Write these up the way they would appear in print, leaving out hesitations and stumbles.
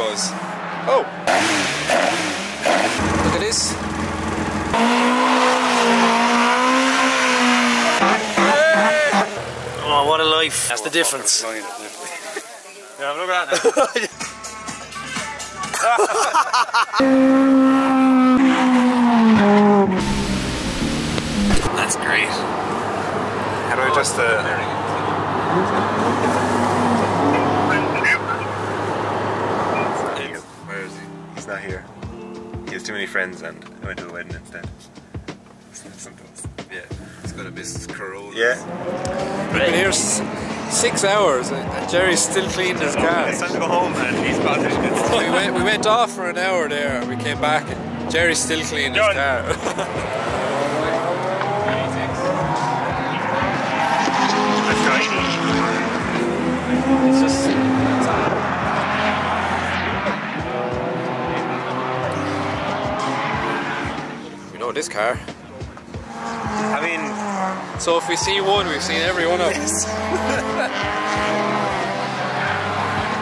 goes. Oh! Look at this. Oh, what a life. That's the difference. Yeah, look at that now. That's great. How do I adjust the... Not here. He has too many friends and I went to the wedding instead. Something else. Yeah, he's got a business Corolla. Yeah. We've been here 6 hours and Jerry's still cleaning his car. It's time to go home, man. He's bothered. We went off for an hour there and we came back and Jerry's still cleaning his car. It's just... this car. I mean, so if we see one, we've seen every one of them.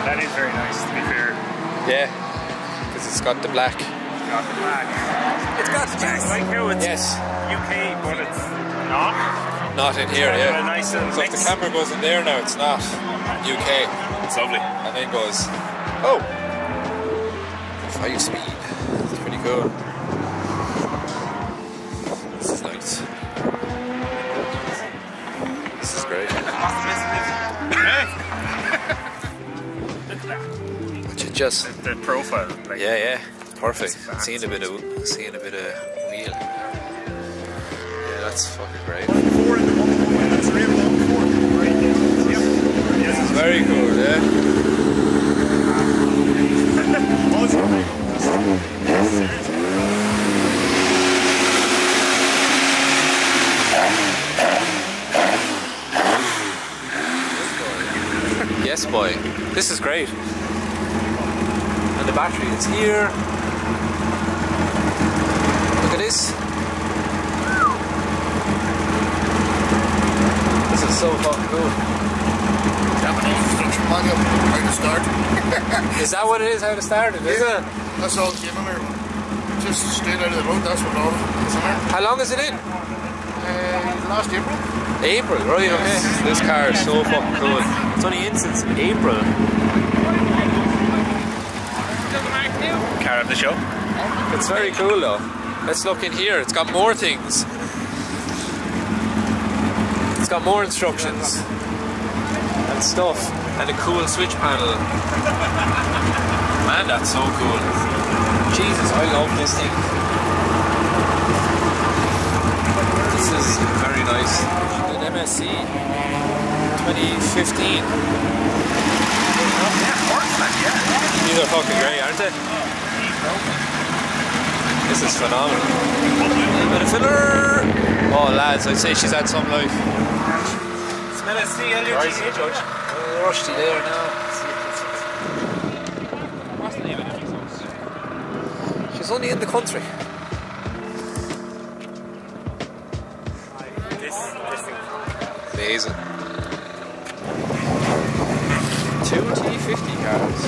That is very nice, to be fair. Yeah, because it's got the black. It's got the black. It's got the black. Like how it's yes. UK, but it's not. Not in here, yeah. Nice so mix. If the camera goes in there now, it's not UK. It's lovely. And then goes, oh, 5-speed. It's pretty cool. Just the profile, like, yeah, perfect. Seeing a bit of wheel. Yeah, that's fucking great. It's very cool, yeah. Yes, boy. This is great. The battery is here. Look at this. This is so fucking cool. Japanese instruction manual, how to start. Is that what it is, how to start it, is it? That's all it's given her. Just straight out of the road, that's what all it's in there. How long is it in? Last April. April, right, okay. This car is so fucking cool. It's only in since April. Car of the show. It's very cool though. Let's look in here. It's got more things. It's got more instructions and stuff and a cool switch panel. Man, that's so cool. Jesus, I love this thing. This is very nice. An MSC 2015. These are fucking great, aren't they? This is phenomenal. A bit of filler. Oh lads, I'd say she's had some life. Smell it, see LUGA, George. Rusty there now. She's only in the country. Amazing. Two T50 cars.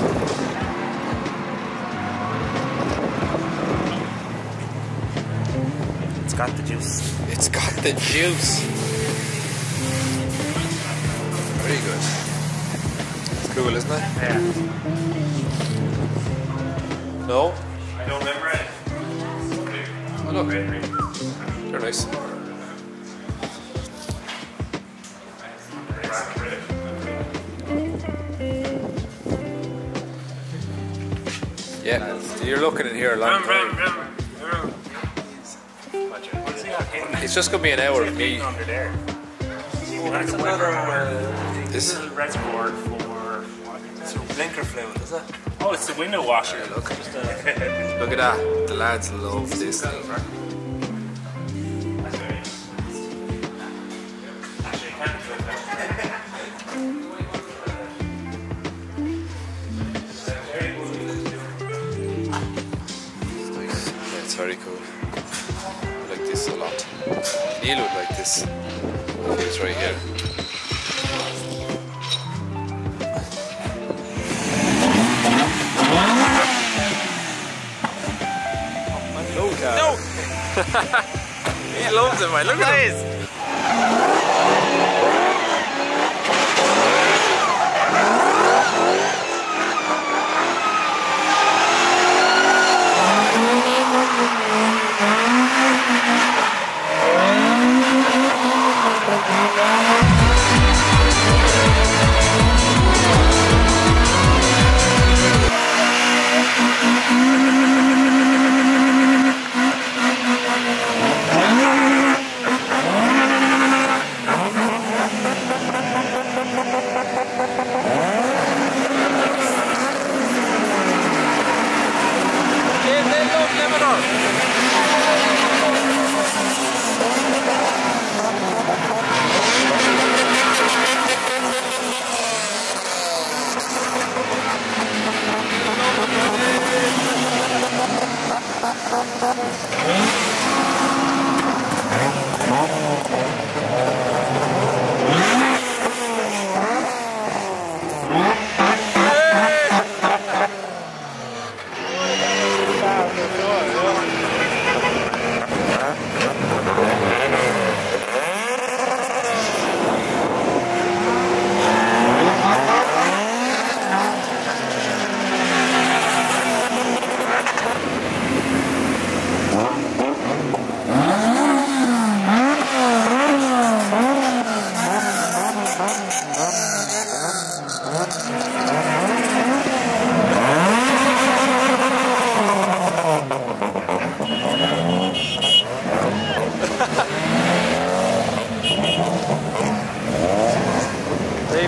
Got the juice. It's got the juice. Very good. It's cool, isn't it? Yeah. No? I don't remember it. Oh look. They're nice. Yeah, you're looking in here a long time. It's just going to be an hour of me. That's another little reservoir for... It's a blinker fluid, is it? Oh, it's the window washer. Yeah, look. Just look at that. The lads love this thing. Nice. Yeah, it's very cool. I like this a lot. Neil would like this. It's right here. He loves it, mate. Look at this.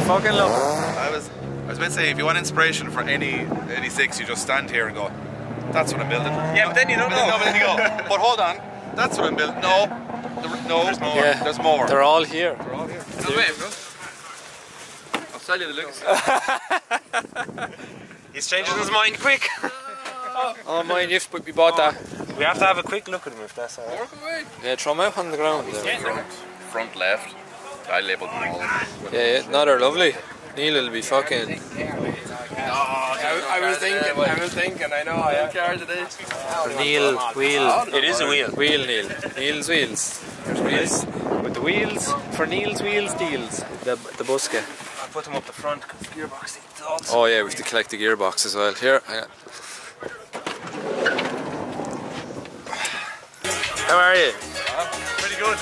Fucking love it. I was meant to say, if you want inspiration for any six, you just stand here and go, that's what I'm building. Yeah, but then you don't know. No, but then you go, but hold on, that's what I'm building. No, there's more. Yeah. There's more. They're all here. They're all here. No, wait, bro. I'll sell you the Lucas. He's changing his mind quick. Oh, mine, yes, but we bought that. We have to have a quick look at him if that's all right. Work away. Yeah, throw him out on the ground. Yeah, front left. I labelled them all. Yeah, no, they're lovely. Neil will be fucking... I was thinking, I know, I have cards of this. Neil, wheel. It is a wheel. Wheel, Neil. Neil's wheels. There's wheels. With the wheels, for Neil's wheels deals, the busca. I put them up the front because the gearbox seats also. Oh yeah, we have to collect the gearbox as well. Here, hang on. How are you? Pretty good.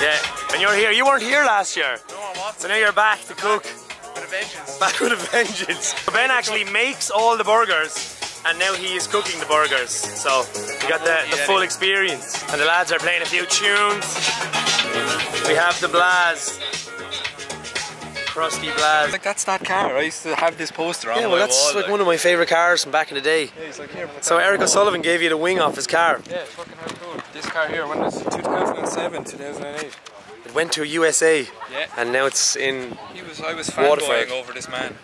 Yeah. And you're here. You weren't here last year. No, I wasn't. So now you're back to cook. With a vengeance. Back with a vengeance. Ben actually makes all the burgers, and now he is cooking the burgers. So you got the full experience. And the lads are playing a few tunes. We have the Blaz. Crusty Blaz. Like, that's that car. I used to have this poster on my wall. Yeah, well, that's like one of my favourite cars from back in the day. Yeah, he's like, here. So Eric O'Sullivan gave you the wing off his car. Yeah, fucking how cool. This car here, when was it? 2007, 2008. It went to USA, yeah. And now it's in I was fanboying over this man.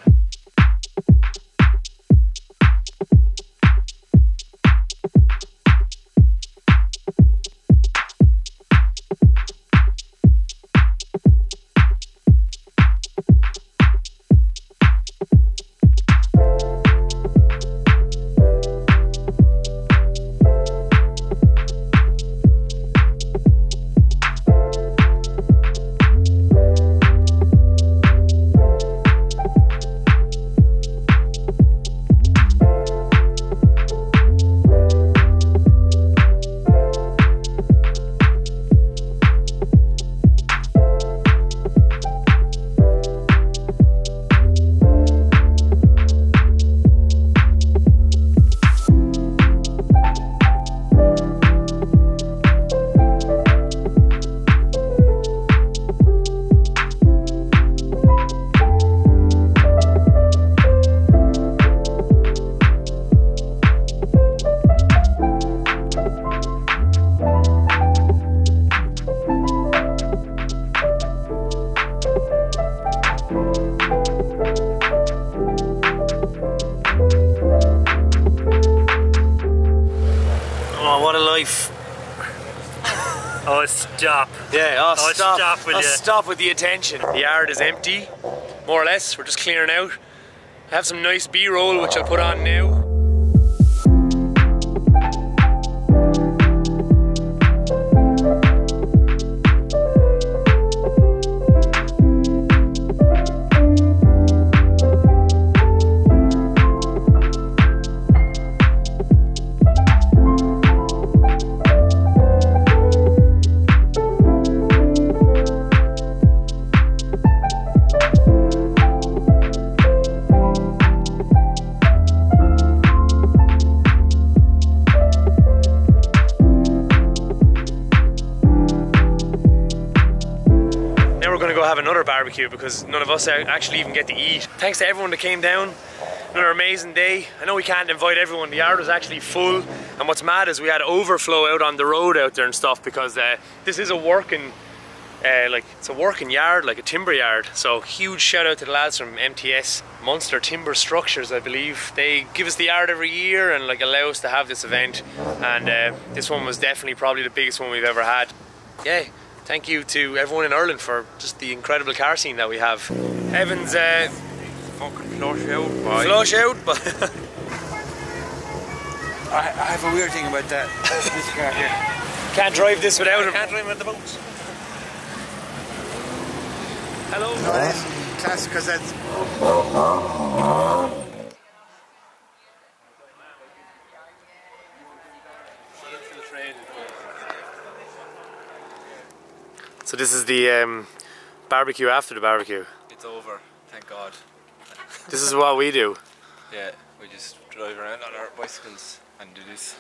Oh, stop. Yeah, stop with the attention. The yard is empty, more or less. We're just clearing out. I have some nice B-roll, which I'll put on now. another barbecue because none of us actually even get to eat. Thanks to everyone that came down. Another amazing day. I know we can't invite everyone, the yard was actually full, and what's mad is we had overflow out on the road out there and stuff because this is a working it's a working yard, like a timber yard. So huge shout out to the lads from MTS Munster Timber Structures, I believe. They give us the yard every year and like allow us to have this event, and this one was definitely probably the biggest one we've ever had. Yeah, thank you to everyone in Ireland for just the incredible car scene that we have. Evan's fucking flush out, boy. Flush out, boy. I have a weird thing about that. This car here. Can't drive this without him. Can't drive with the boats. Hello. Nice. Classic cassettes. So this is the barbecue after the barbecue. It's over, thank God. This is what we do. Yeah, we just drive around on our bicycles and do this.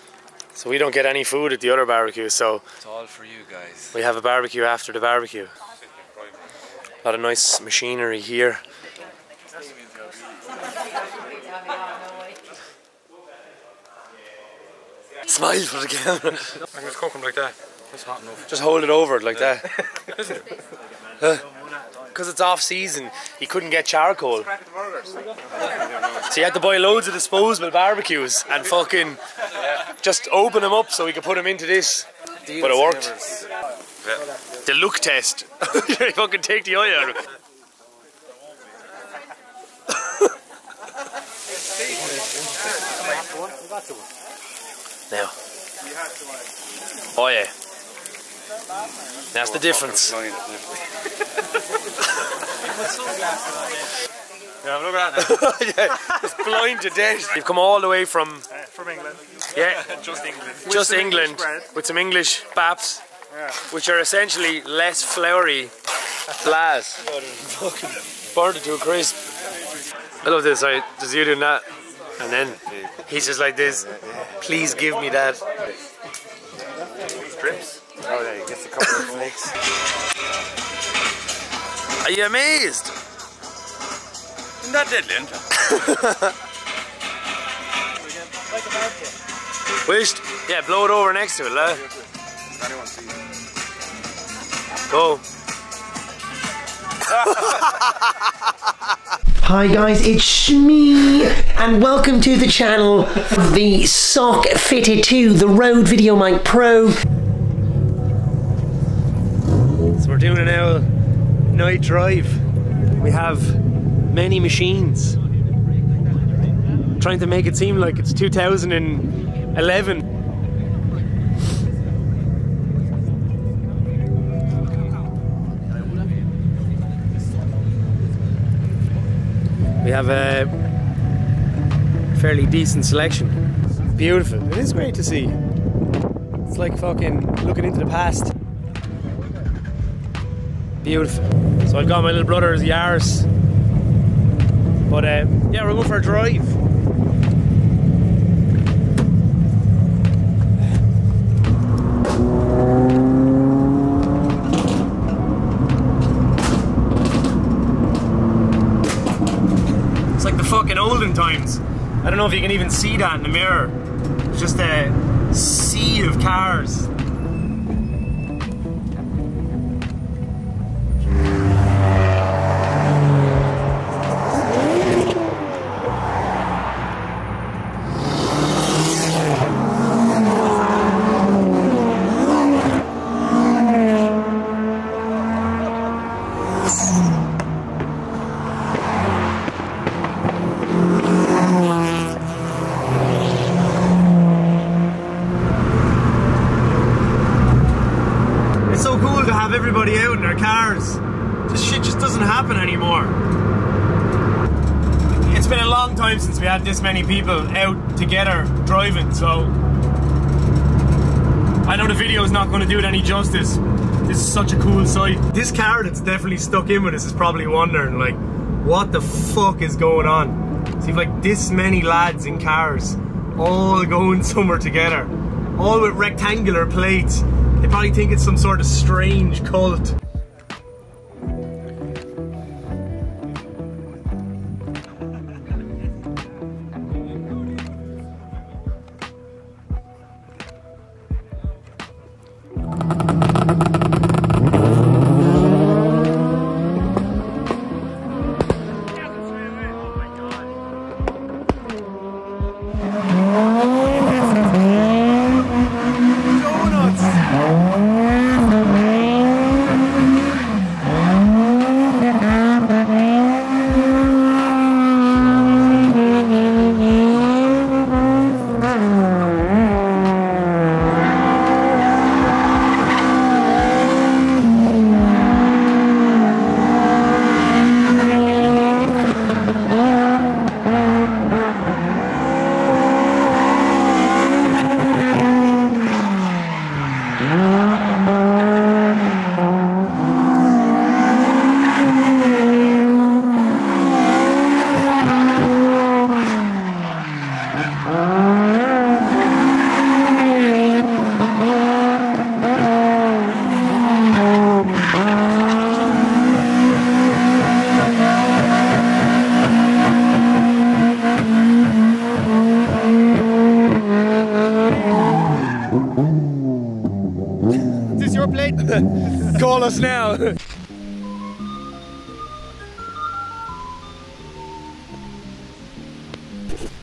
So we don't get any food at the other barbecue, so... It's all for you guys. We have a barbecue after the barbecue. A lot of nice machinery here. Smile for the camera. I can just cook them like that. It's hot enough. Just hold it over like that. Is it? Because it's off season, he couldn't get charcoal. So he had to buy loads of disposable barbecues and fucking just open them up so we could put them into this. But it worked. Yeah. The look test. You fucking take the eye out of it. Now. Oh yeah. That's the difference. Yeah, look at that. Yeah, it's blind to death. You've come all the way from England. Yeah, just England. Just England with some English baps, yeah. Which are essentially less floury lads. Fucking burned to a crisp. I love this. Right, just you doing that, and then he's just like this. Please give me that. Strips. Oh yeah, he gets a couple of flakes. Are you amazed? Isn't that deadly, isn't it? Wished? Yeah, blow it over next to it, lad. Go. Hi guys, it's me, and welcome to the channel of the sock fitted to the Rode VideoMic Pro. So we're doing an owl night drive. We have many machines. I'm trying to make it seem like it's 2011. We have a fairly decent selection. Beautiful. It is great to see. It's like fucking looking into the past. Beautiful. So I've got my little brother's Yaris. But yeah, we're going for a drive. Fucking olden times. I don't know if you can even see that in the mirror. It's just a sea of cars. Since we had this many people out together driving, so I know the video is not going to do it any justice. This is such a cool sight. This car that's definitely stuck in with us is probably wondering like, what the fuck is going on? See, like this many lads in cars, all going somewhere together, all with rectangular plates. They probably think it's some sort of strange cult. Is this your plate? Call us now.